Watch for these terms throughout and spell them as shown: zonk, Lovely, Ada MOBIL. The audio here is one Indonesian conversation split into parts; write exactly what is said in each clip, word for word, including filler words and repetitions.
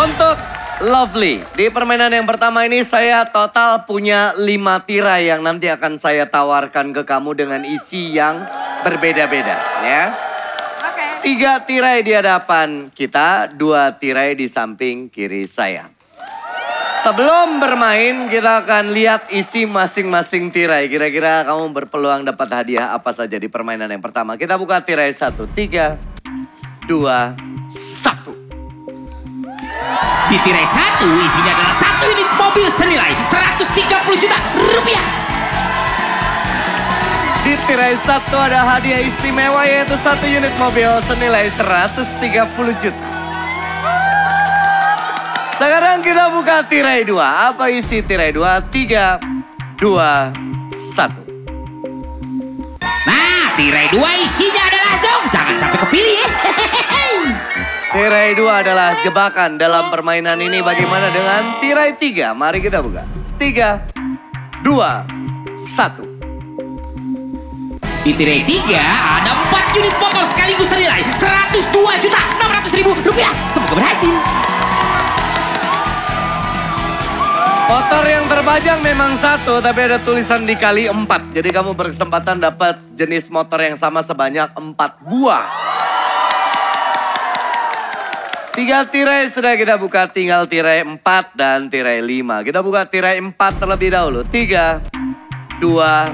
Untuk Lovely, di permainan yang pertama ini saya total punya lima tirai yang nanti akan saya tawarkan ke kamu dengan isi yang berbeda-beda, ya. Oke. Tiga tirai di hadapan kita, dua tirai di samping kiri saya. Sebelum bermain, kita akan lihat isi masing-masing tirai. Kira-kira kamu berpeluang dapat hadiah apa saja di permainan yang pertama. Kita buka tirai satu, tiga, dua, satu. Di tirai satu isinya adalah satu unit mobil senilai seratus tiga puluh juta rupiah. Di tirai satu ada hadiah istimewa yaitu satu unit mobil senilai seratus tiga puluh juta. Sekarang kita buka tirai dua. Apa isi tirai dua? Tiga, dua, satu. Nah, tirai dua isinya adalah zong. Jangan sampai kepilih ya. Tirai dua adalah jebakan dalam permainan ini. Bagaimana dengan tirai tiga? Mari kita buka. Tiga, dua, satu. Di tirai tiga ada empat unit motor sekaligus senilai seratus dua juta enam ratus ribu rupiah. Semoga berhasil. Motor yang terbajang memang satu, tapi ada tulisan dikali empat. Jadi kamu berkesempatan dapat jenis motor yang sama sebanyak empat buah. Tiga tirai sudah kita buka, tinggal tirai empat dan tirai lima. Kita buka tirai empat terlebih dahulu. Tiga, dua,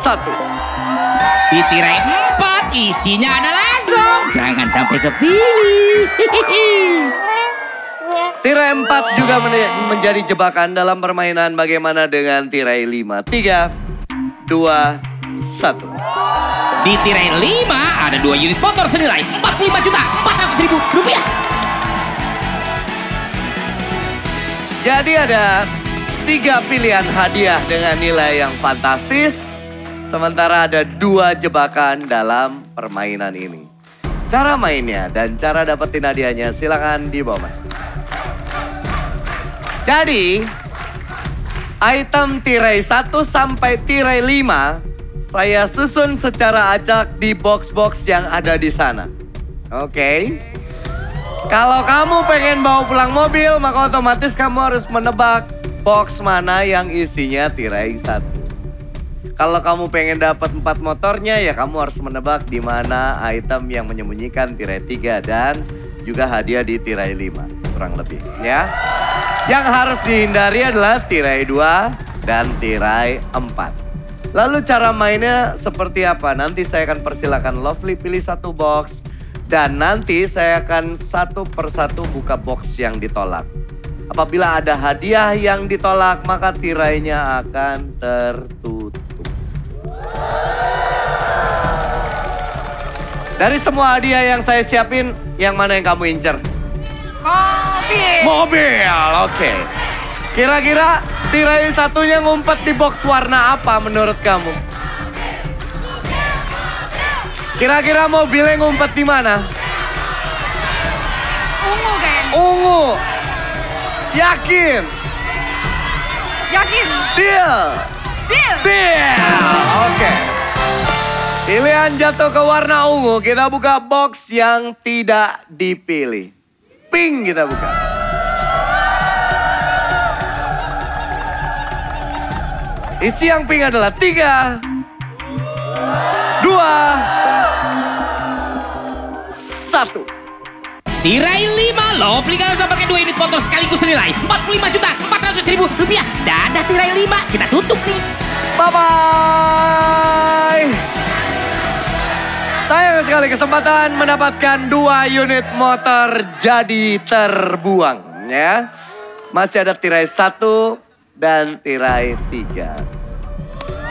satu. Di tirai empat isinya adalah zong. Jangan sampai kepilih. Tirai empat juga menjadi jebakan dalam permainan. Bagaimana dengan tirai lima? Tiga, dua, satu. Di tirai lima ada dua unit motor senilai empat puluh lima juta empat ratus ribu rupiah. Jadi ada tiga pilihan hadiah dengan nilai yang fantastis. Sementara ada dua jebakan dalam permainan ini. Cara mainnya dan cara dapetin hadiahnya silakan dibawa masuk. Jadi item tirai satu sampai tirai lima saya susun secara acak di box-box yang ada di sana. Oke. Okay. Kalau kamu pengen bawa pulang mobil, maka otomatis kamu harus menebak box mana yang isinya tirai satu. Kalau kamu pengen dapat empat motornya, ya kamu harus menebak di mana item yang menyembunyikan tirai tiga dan juga hadiah di tirai lima, kurang lebih ya. Yang harus dihindari adalah tirai dua dan tirai empat. Lalu cara mainnya seperti apa? Nanti saya akan persilakan Lovely pilih satu box. Dan nanti saya akan satu persatu buka box yang ditolak. Apabila ada hadiah yang ditolak, maka tirainya akan tertutup. Dari semua hadiah yang saya siapin, yang mana yang kamu incer? Mobil. Mobil, oke. Okay. Kira-kira tirai satunya ngumpet di box warna apa menurut kamu? Kira-kira mobilnya ngumpet di mana? Ungu kayaknya. Ungu. Yakin? Yakin. Deal. Deal. Deal. Oke. Okay. Pilihan jatuh ke warna ungu. Kita buka box yang tidak dipilih. Pink kita buka. Isi yang pink adalah tiga, dua, satu. Tirai lima, Lovely harus dapatkan dua unit motor sekaligus senilai empat puluh lima juta empat ratus ribu rupiah. Dan ada tirai lima, kita tutup nih. Bye bye. Sayang sekali kesempatan mendapatkan dua unit motor jadi terbuang ya. Masih ada tirai satu dan tirai tiga.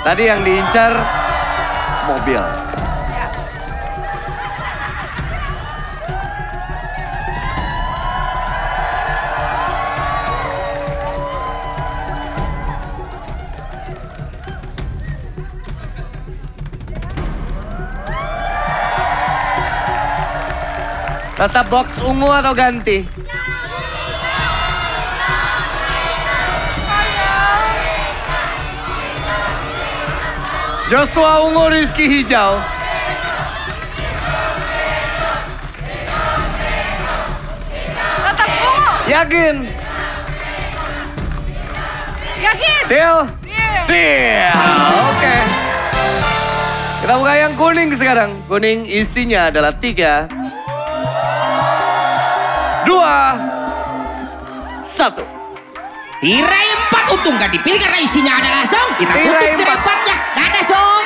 Tadi yang diincar mobil. Ya. Tetap box ungu atau ganti? Joshua ungu, Rizky hijau. Tetap ungu. Yakin? Yakin? Deal? Deal. Deal. Oke. Okay. Kita buka yang kuning sekarang. Kuning isinya adalah tiga, dua, satu. Tirai empat, untung gak dipilih karena isinya ada langsung. Kita tirai kutip tirai empatnya, gak ada song.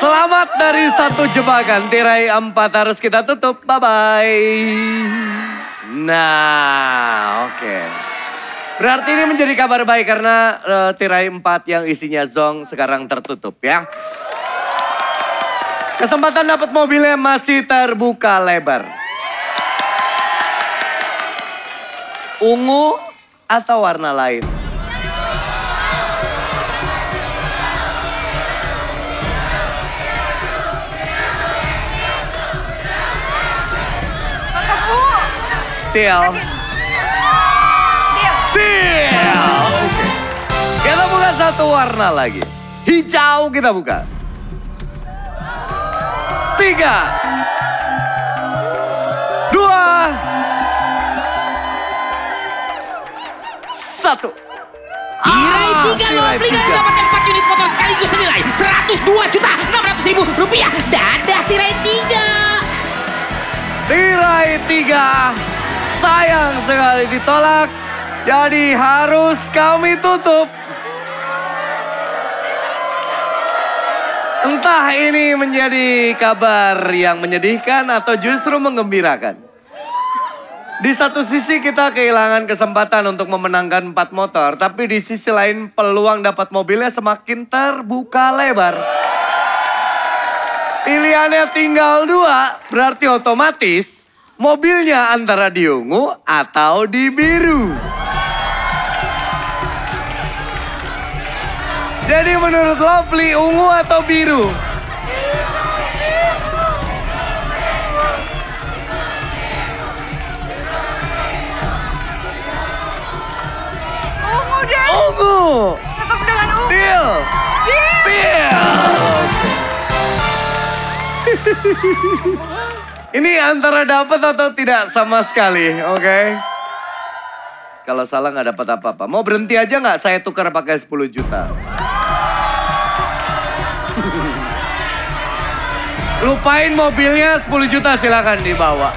Selamat dari satu jebakan, tirai empat harus kita tutup. Bye-bye. Nah, oke. Okay. Berarti ini menjadi kabar baik karena uh, tirai empat yang isinya zong sekarang tertutup ya. Kesempatan dapat mobilnya masih terbuka lebar. Ungu atau warna lain? Teal. Teal. Oke. Kita buka satu warna lagi. Hijau kita buka. Tiga. Dua. Satu. Tirai ah, tiga Lovely kalian dapatkan empat unit motor sekaligus senilai seratus dua juta enam ratus ribu rupiah. Dadah tirai tiga. Tirai tiga. Sayang sekali ditolak. Jadi harus kami tutup. Entah ini menjadi kabar yang menyedihkan atau justru menggembirakan. Di satu sisi kita kehilangan kesempatan untuk memenangkan empat motor, tapi di sisi lain peluang dapat mobilnya semakin terbuka lebar. Pilihannya tinggal dua, berarti otomatis mobilnya antara di ungu atau di biru. Jadi menurut Lovely, ungu atau biru? Ungu. Tetap dengan ungu. Deal. Deal. Deal. Ini antara dapat atau tidak sama sekali, oke? Okay? Kalau salah nggak dapat apa-apa. Mau berhenti aja nggak? Saya tukar pakai sepuluh juta. Lupain mobilnya, sepuluh juta silakan dibawa.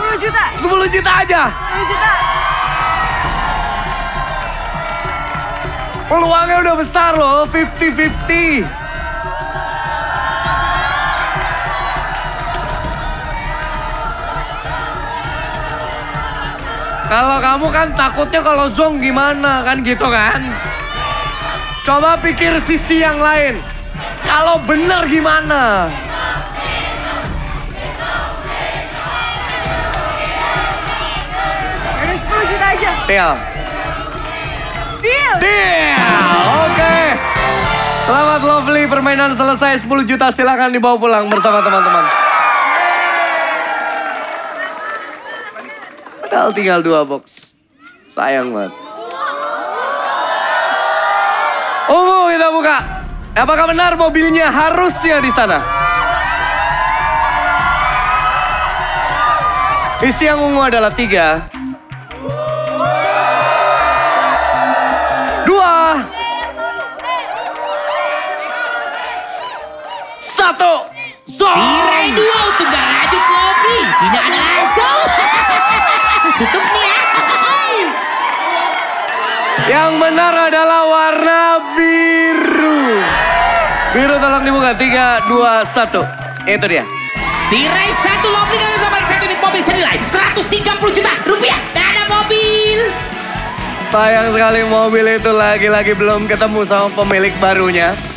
sepuluh juta. sepuluh juta aja. sepuluh juta. Peluangnya udah besar loh, fifty fifty. Kalau kamu kan takutnya kalau zong gimana kan gitu kan. Coba pikir sisi yang lain. Kalau bener gimana? Deal. Deal. Deal. Oke. Okay. Selamat Lovely, permainan selesai. sepuluh juta silakan dibawa pulang bersama teman-teman. Padahal tinggal dua box. Sayang banget. Ungu kita buka. Apakah benar mobilnya harusnya di sana? Isi yang ungu adalah tiga. Tirai dua untuk garajuk Lovely, isinya ada langsung. Tutup nih ya. Yang benar adalah warna biru. Biru tolong dibuka, tiga, dua, satu. Itu dia. Tirai satu Lovely kalian sampai satu unit mobil senilai seratus tiga puluh juta rupiah. Gak ada mobil. Sayang sekali mobil itu lagi-lagi belum ketemu sama pemilik barunya.